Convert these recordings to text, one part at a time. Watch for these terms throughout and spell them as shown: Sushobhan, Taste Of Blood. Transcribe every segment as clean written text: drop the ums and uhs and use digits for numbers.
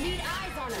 Need eyes on him!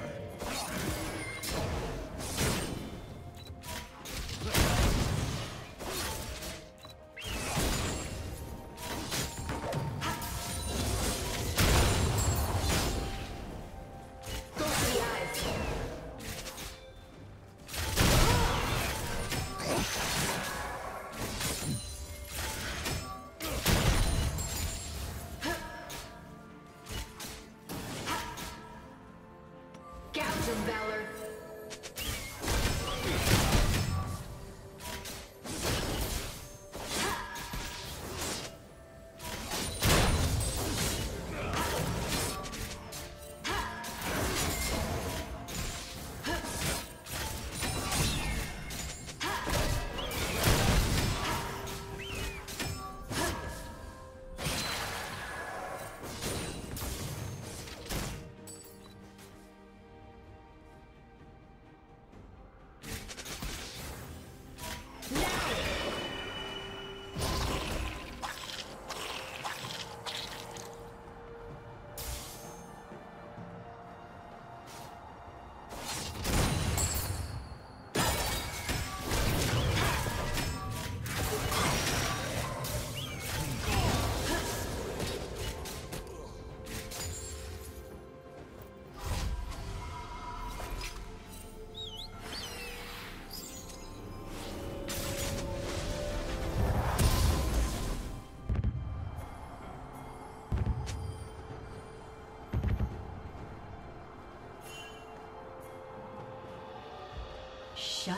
Shut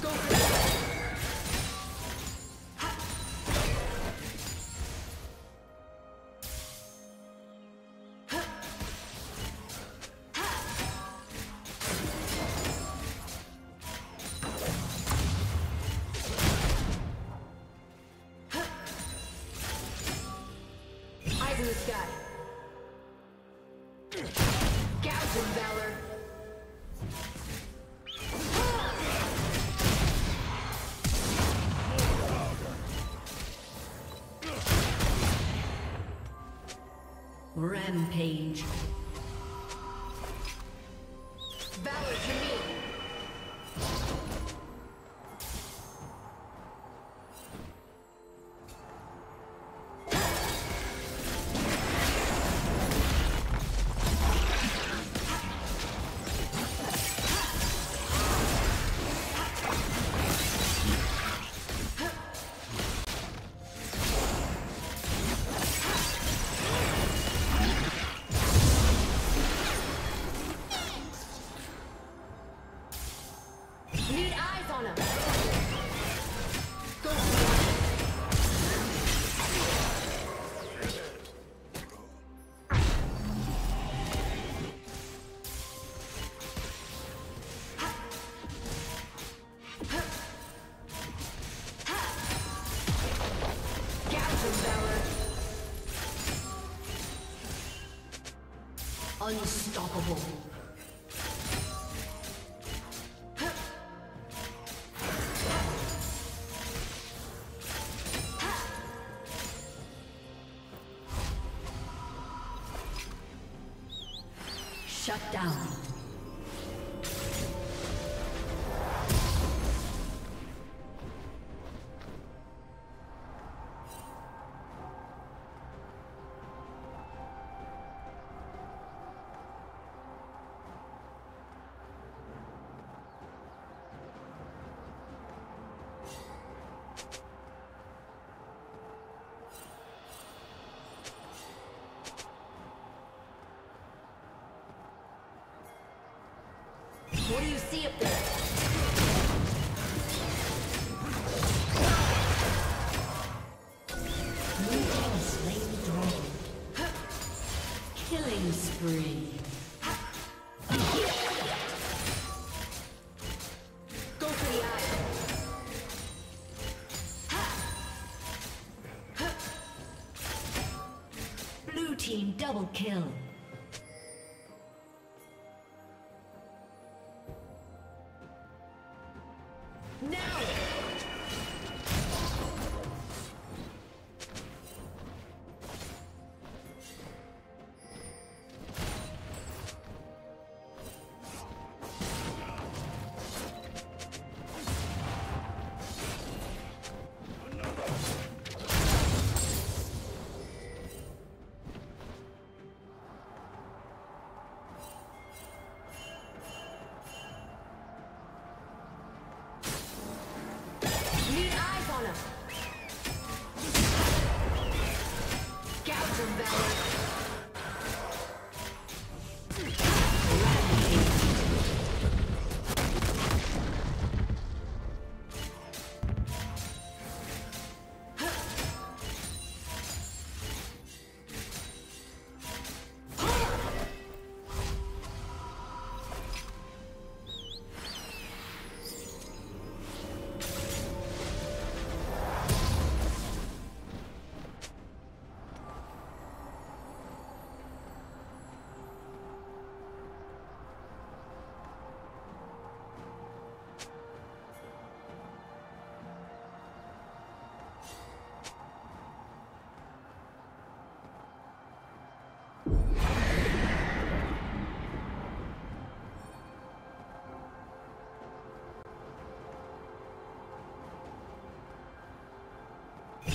Go for it. Rampage. Valor to me. Unstoppable. Shut down. What do you see up there? What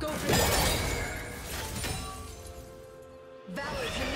Go for it. Valor to me.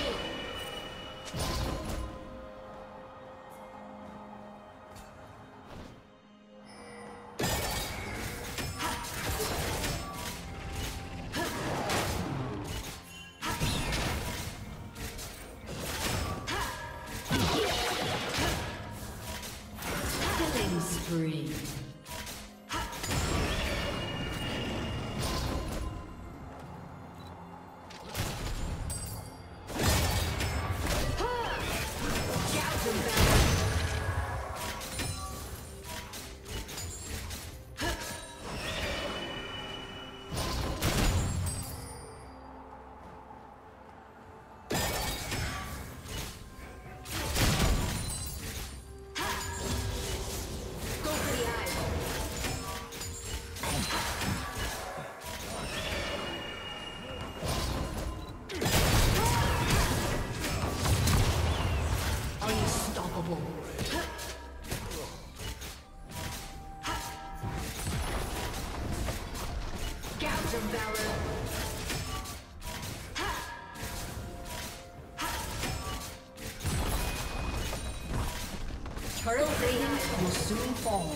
Turtle radiant will soon fall.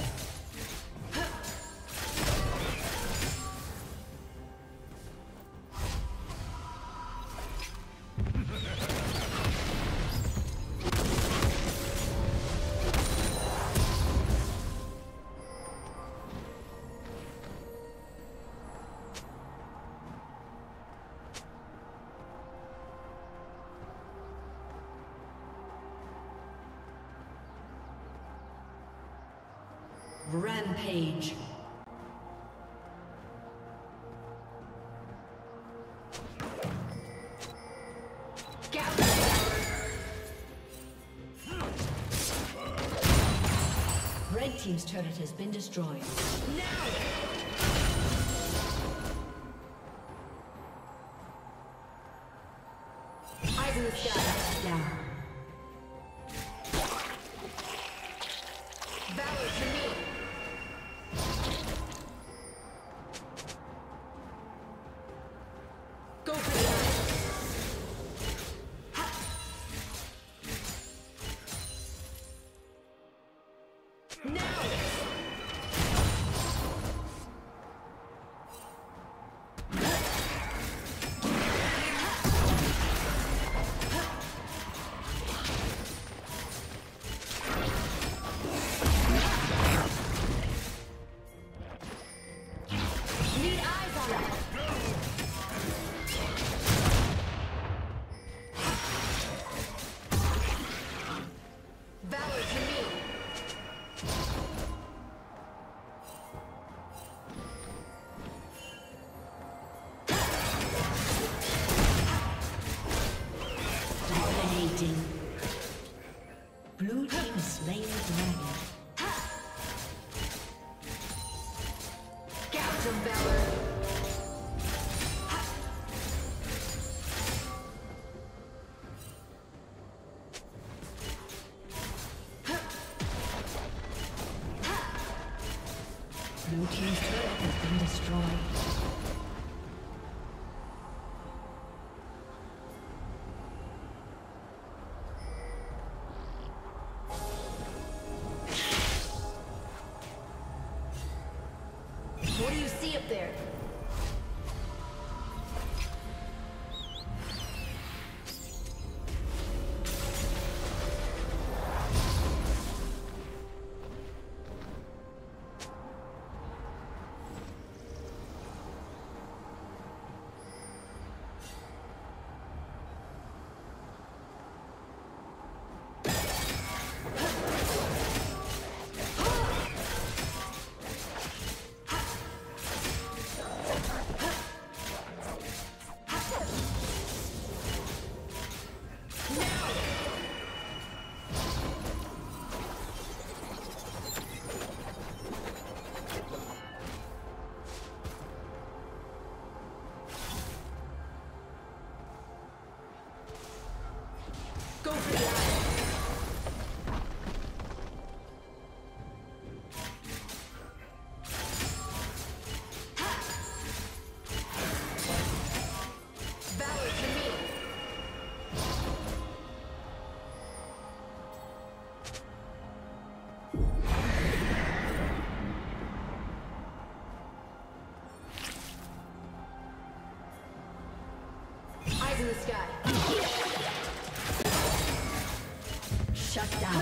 Rampage. Red team's turret has been destroyed. Now! Blue team has slain the dragon. Gouge of valor. Blue team's turret has been destroyed. In the sky. Shut down.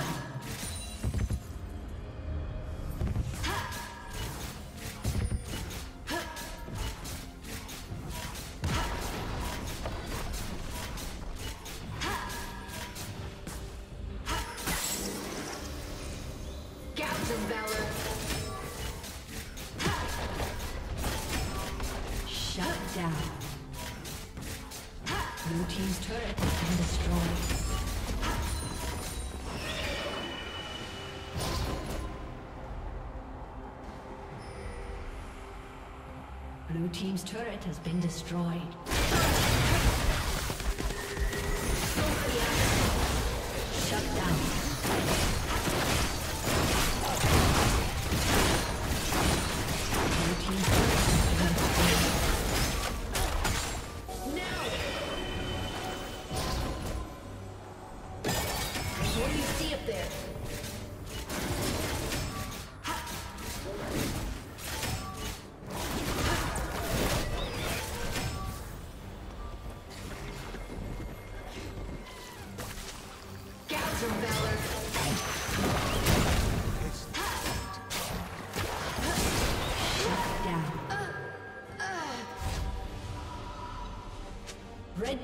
Gouge of valor. Shut down. Blue team's turret has been destroyed. Blue team's turret has been destroyed. Shut down. Blue team's turret has been destroyed. up there. Red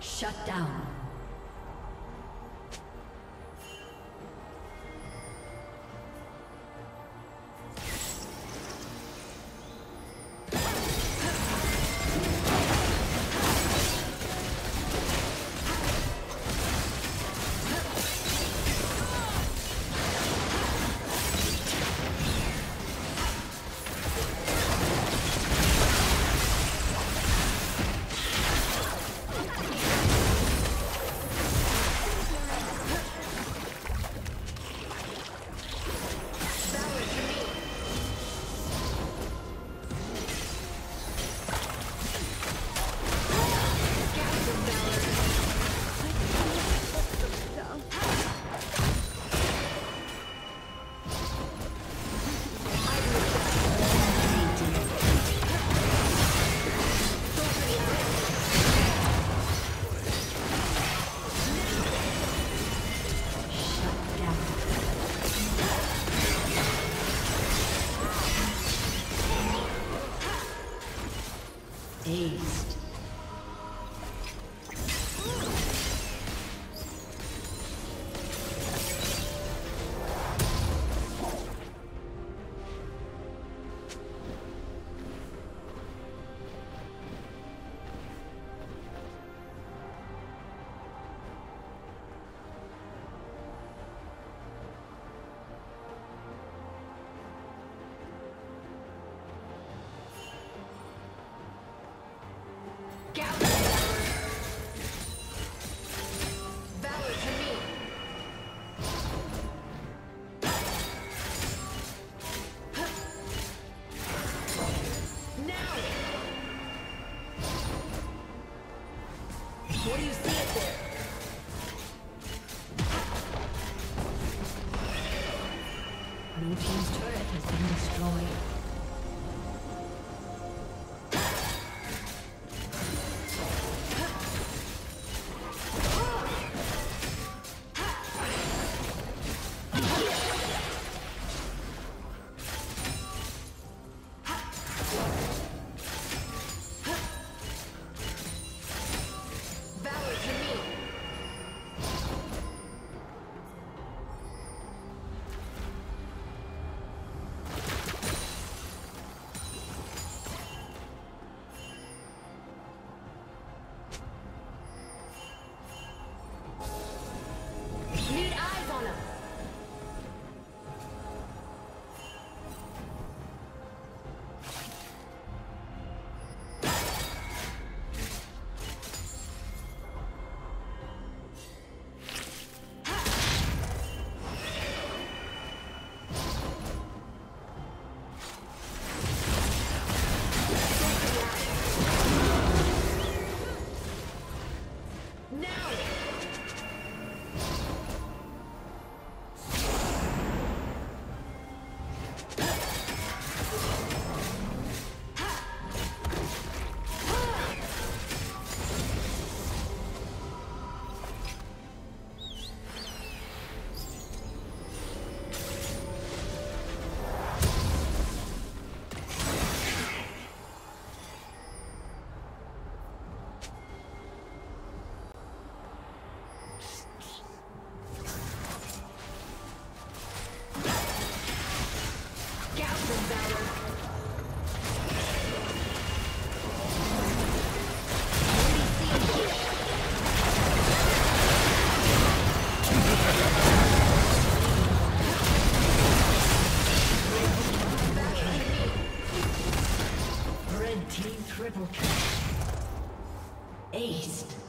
Shut down. Taste. What do you see up there? Blue team's turret has been destroyed. aced.